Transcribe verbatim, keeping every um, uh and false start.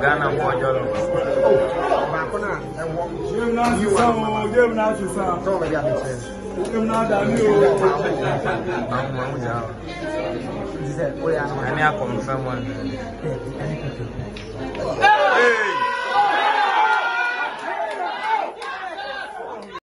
Ghana more yellow. Oh,